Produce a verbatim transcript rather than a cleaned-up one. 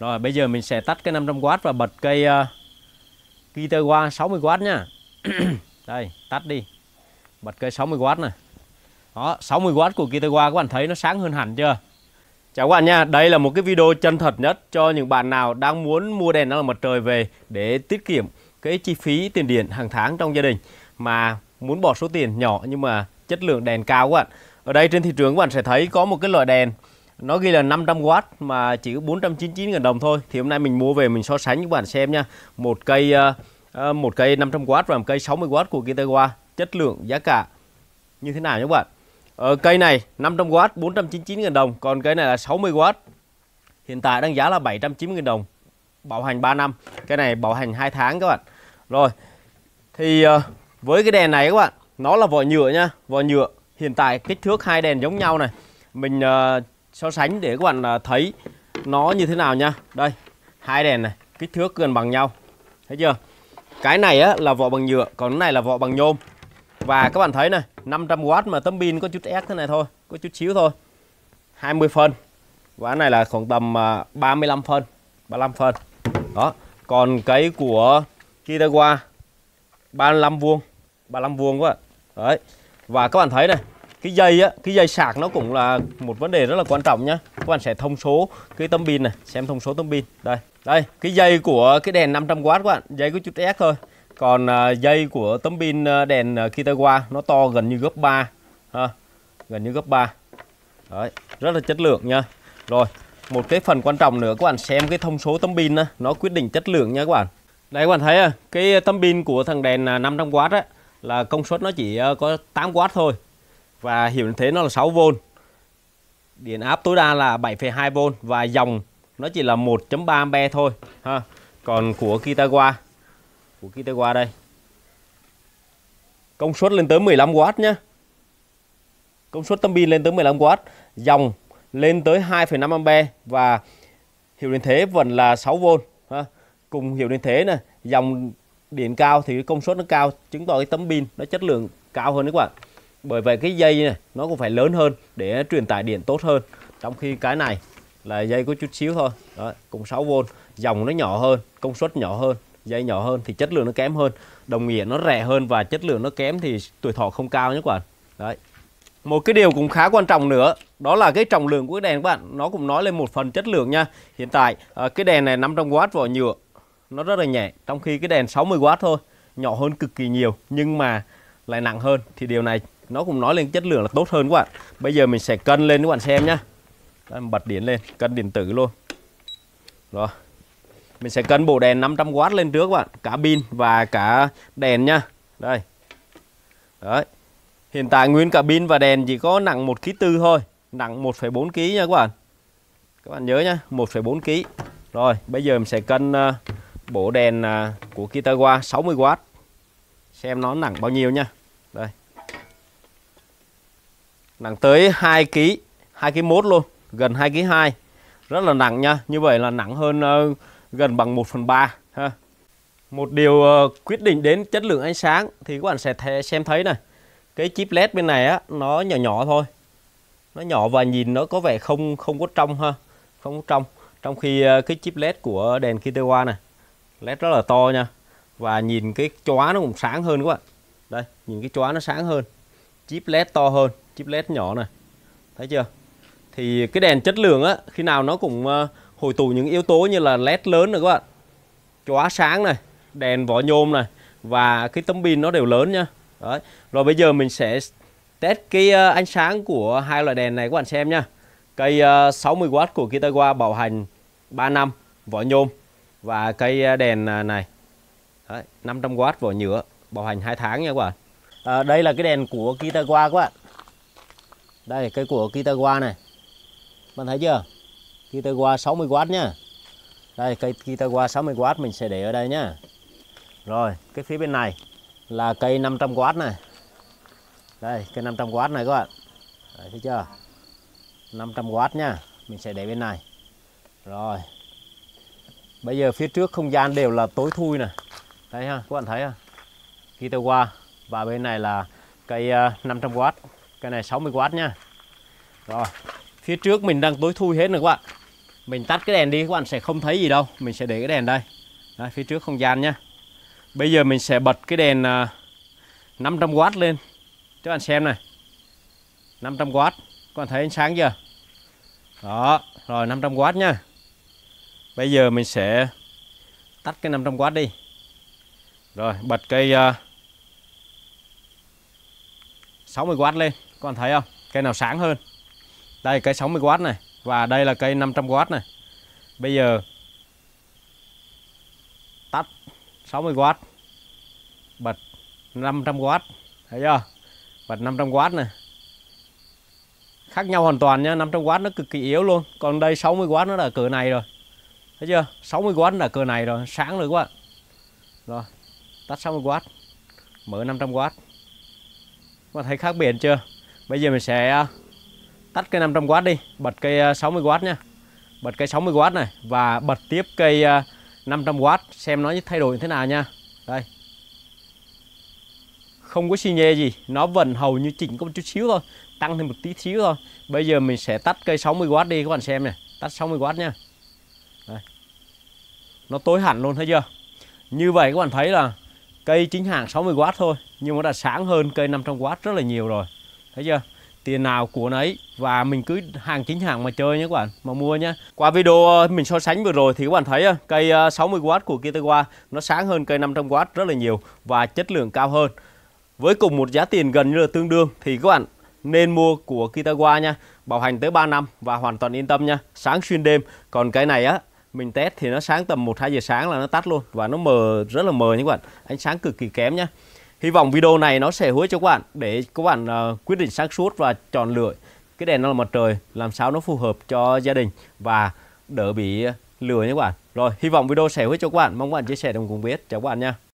Rồi bây giờ mình sẽ tắt cái năm trăm oát và bật cây uh, Kitawa sáu mươi oát nha. Đây, tắt đi. Bật cây sáu mươi oát này. Đó, sáu mươi oát của Kitawa các bạn thấy nó sáng hơn hẳn chưa? Chào các bạn nha, đây là một cái video chân thật nhất cho những bạn nào đang muốn mua đèn năng lượng mặt trời về để tiết kiệm cái chi phí tiền điện hàng tháng trong gia đình mà muốn bỏ số tiền nhỏ nhưng mà chất lượng đèn cao các bạn. Ở đây trên thị trường các bạn sẽ thấy có một cái loại đèn nó ghi là năm trăm oát mà chỉ có bốn trăm chín mươi chín nghìn đồng thôi. Thì hôm nay mình mua về mình so sánh các bạn xem nha. Một cây uh, một cây năm trăm oát và một cây sáu mươi oát của Kitawa, chất lượng giá cả như thế nào nhé các bạn. Ở cây này năm trăm oát bốn trăm chín mươi chín nghìn đồng, còn cây này là sáu mươi oát. Hiện tại đang giá là bảy trăm chín mươi nghìn đồng. Bảo hành ba năm, cái này bảo hành hai tháng các bạn. Rồi. Thì uh, với cái đèn này các bạn, nó là vỏ nhựa nha, vỏ nhựa. Hiện tại kích thước hai đèn giống nhau này. Mình uh, so sánh để các bạn thấy nó như thế nào nha. Đây, hai đèn này, kích thước gần bằng nhau. Thấy chưa? Cái này á, là vỏ bằng nhựa, còn cái này là vỏ bằng nhôm. Và các bạn thấy này, năm trăm oát mà tấm pin có chút ép thế này thôi, có chút xíu thôi. hai mươi phân. Và cái này là khoảng tầm ba mươi lăm phân, ba mươi lăm phân. Đó, còn cái của Kitawa ba mươi lăm vuông, ba mươi lăm vuông các bạn. Đấy. Và các bạn thấy này, cái dây á, cái dây sạc nó cũng là một vấn đề rất là quan trọng nhá. Các bạn sẽ thông số cái tấm pin này, xem thông số tấm pin. Đây, đây, cái dây của cái đèn năm trăm oát các bạn, dây có chút ép thôi. Còn uh, dây của tấm pin uh, đèn uh, Kitawa nó to gần như gấp ba ha. Gần như gấp ba. Đấy, rất là chất lượng nha. Rồi, một cái phần quan trọng nữa các bạn xem cái thông số tấm pin đó, nó quyết định chất lượng nha các bạn. Đây các bạn thấy à, cái tấm pin của thằng đèn năm trăm oát á là công suất nó chỉ có tám oát thôi. Và hiệu thế nó là sáu vôn. Điện áp tối đa là bảy phẩy hai vôn. Và dòng nó chỉ là một phẩy ba ampe thôi ha. Còn của Kitawa, Của Kitawa đây, công suất lên tới mười lăm oát nhé. Công suất tấm pin lên tới mười lăm oát. Dòng lên tới hai phẩy năm ampe. Và hiệu điện thế vẫn là sáu vôn ha. Cùng hiệu điện thế này, dòng điện cao thì công suất nó cao, chứng tỏ cái tấm pin nó chất lượng cao hơn đấy các bạn. Bởi vậy cái dây này nó cũng phải lớn hơn để truyền tải điện tốt hơn. Trong khi cái này là dây có chút xíu thôi. Đó, cũng sáu vôn, dòng nó nhỏ hơn, công suất nhỏ hơn, dây nhỏ hơn thì chất lượng nó kém hơn. Đồng nghĩa nó rẻ hơn và chất lượng nó kém thì tuổi thọ không cao nhé các bạn. Đấy. Một cái điều cũng khá quan trọng nữa, đó là cái trọng lượng của cái đèn các bạn, nó cũng nói lên một phần chất lượng nha. Hiện tại cái đèn này năm trăm oát vỏ nhựa, nó rất là nhẹ, trong khi cái đèn sáu mươi oát thôi, nhỏ hơn cực kỳ nhiều nhưng mà lại nặng hơn, thì điều này nó cũng nói lên chất lượng là tốt hơn các bạn. Bây giờ mình sẽ cân lên các bạn xem nhá. Đây, bật điện lên, cân điện tử luôn. Rồi. Mình sẽ cân bộ đèn năm trăm oát lên trước các bạn, cả pin và cả đèn nha. Đây. Đấy. Hiện tại nguyên cả pin và đèn chỉ có nặng một phẩy bốn ki lô gam thôi, nặng một phẩy bốn ki lô gam nha các bạn. Các bạn nhớ nhá, một phẩy bốn ki lô gam. Rồi, bây giờ mình sẽ cân bộ đèn của Kitawa sáu mươi oát. Xem nó nặng bao nhiêu nha. Đây. Nặng tới hai ki lô gam, hai ki lô gam một luôn, gần hai ki lô gam hai. Rất là nặng nha. Như vậy là nặng hơn uh, gần bằng một phần ba ha. Một điều uh, quyết định đến chất lượng ánh sáng thì các bạn sẽ th xem thấy này. Cái chip led bên này á nó nhỏ nhỏ thôi. Nó nhỏ và nhìn nó có vẻ không không có trong ha, không có trong. Trong khi uh, cái chip led của đèn Kitawa này led rất là to nha. Và nhìn cái chóa nó cũng sáng hơn các bạn. Đây, nhìn cái chóa nó sáng hơn. Chip led to hơn, chip led nhỏ này. Thấy chưa? Thì cái đèn chất lượng á, khi nào nó cũng hội tụ những yếu tố như là led lớn này các bạn. Chóa sáng này, đèn vỏ nhôm này và cái tấm pin nó đều lớn nha. Đấy. Rồi bây giờ mình sẽ test cái ánh sáng của hai loại đèn này các bạn xem nha. Cây sáu mươi oát của Kitawa bảo hành ba năm, vỏ nhôm, và cây đèn này. Đấy, năm trăm oát vỏ nhựa, bảo hành hai tháng nha các bạn. À, đây là cái đèn của Kitawa các bạn. Đây, cây của Kitawa này. Bạn thấy chưa? Kitawa sáu mươi oát nha. Đây, cây Kitawa sáu mươi oát mình sẽ để ở đây nhá. Rồi, cái phía bên này là cây năm trăm oát này. Đây, cây năm trăm oát này các bạn. Đấy, thấy chưa? năm trăm oát nha. Mình sẽ để bên này. Rồi. Bây giờ phía trước không gian đều là tối thui này. Đây ha, các bạn thấy ha. Kitawa và bên này là cây năm trăm oát. Cái này sáu mươi oát nha. Rồi, phía trước mình đang tối thui hết rồi các bạn. Mình tắt cái đèn đi, các bạn sẽ không thấy gì đâu. Mình sẽ để cái đèn đây. Đấy, phía trước không gian nhá. Bây giờ mình sẽ bật cái đèn năm trăm oát lên. Các bạn xem này, năm trăm oát. Các bạn thấy ánh sáng chưa? Đó, rồi năm trăm oát nha. Bây giờ mình sẽ tắt cái năm trăm oát đi. Rồi, bật cây sáu mươi oát lên. Các bạn thấy không? Cây nào sáng hơn? Đây, cây sáu mươi oát này. Và đây là cây năm trăm oát này. Bây giờ tắt sáu mươi oát, bật năm trăm oát. Thấy chưa? Bật năm trăm oát này. Khác nhau hoàn toàn nha. năm trăm oát nó cực kỳ yếu luôn. Còn đây sáu mươi oát nó là cỡ này rồi. Thấy chưa? sáu mươi oát là cỡ này rồi. Sáng rồi các bạn. Rồi. Tắt sáu mươi oát. Mở năm trăm oát. Các bạn thấy khác biệt chưa? Bây giờ mình sẽ tắt cây năm trăm oát đi, bật cây sáu mươi oát nha. Bật cây sáu mươi oát này và bật tiếp cây năm trăm oát xem nó thay đổi như thế nào nha. Đây. Không có xi nhê gì, nó vẫn hầu như chỉnh có một chút xíu thôi, tăng thêm một tí xíu thôi. Bây giờ mình sẽ tắt cây sáu mươi oát đi các bạn xem này, tắt sáu mươi oát nha. Đây. Nó tối hẳn luôn thấy chưa? Như vậy các bạn thấy là cây chính hãng sáu mươi oát thôi nhưng nó đã sáng hơn cây năm trăm oát rất là nhiều rồi. Thấy chưa? Tiền nào của nấy và mình cứ hàng chính hãng mà chơi nhé các bạn, mà mua nhé. Qua video mình so sánh vừa rồi thì các bạn thấy cây sáu mươi oát của Kitawa nó sáng hơn cây năm trăm oát rất là nhiều và chất lượng cao hơn. Với cùng một giá tiền gần như là tương đương thì các bạn nên mua của Kitawa nha. Bảo hành tới ba năm và hoàn toàn yên tâm nha. Sáng xuyên đêm. Còn cái này á, mình test thì nó sáng tầm một hai giờ sáng là nó tắt luôn và nó mờ, rất là mờ nha các bạn. Ánh sáng cực kỳ kém nha. Hy vọng video này nó sẽ hứa cho các bạn để các bạn uh, quyết định sáng suốt và chọn lựa cái đèn nó là mặt trời làm sao nó phù hợp cho gia đình và đỡ bị lừa nha các bạn. Rồi, hy vọng video sẽ hứa cho các bạn. Mong các bạn chia sẻ đồng cùng biết. Chào các bạn nha.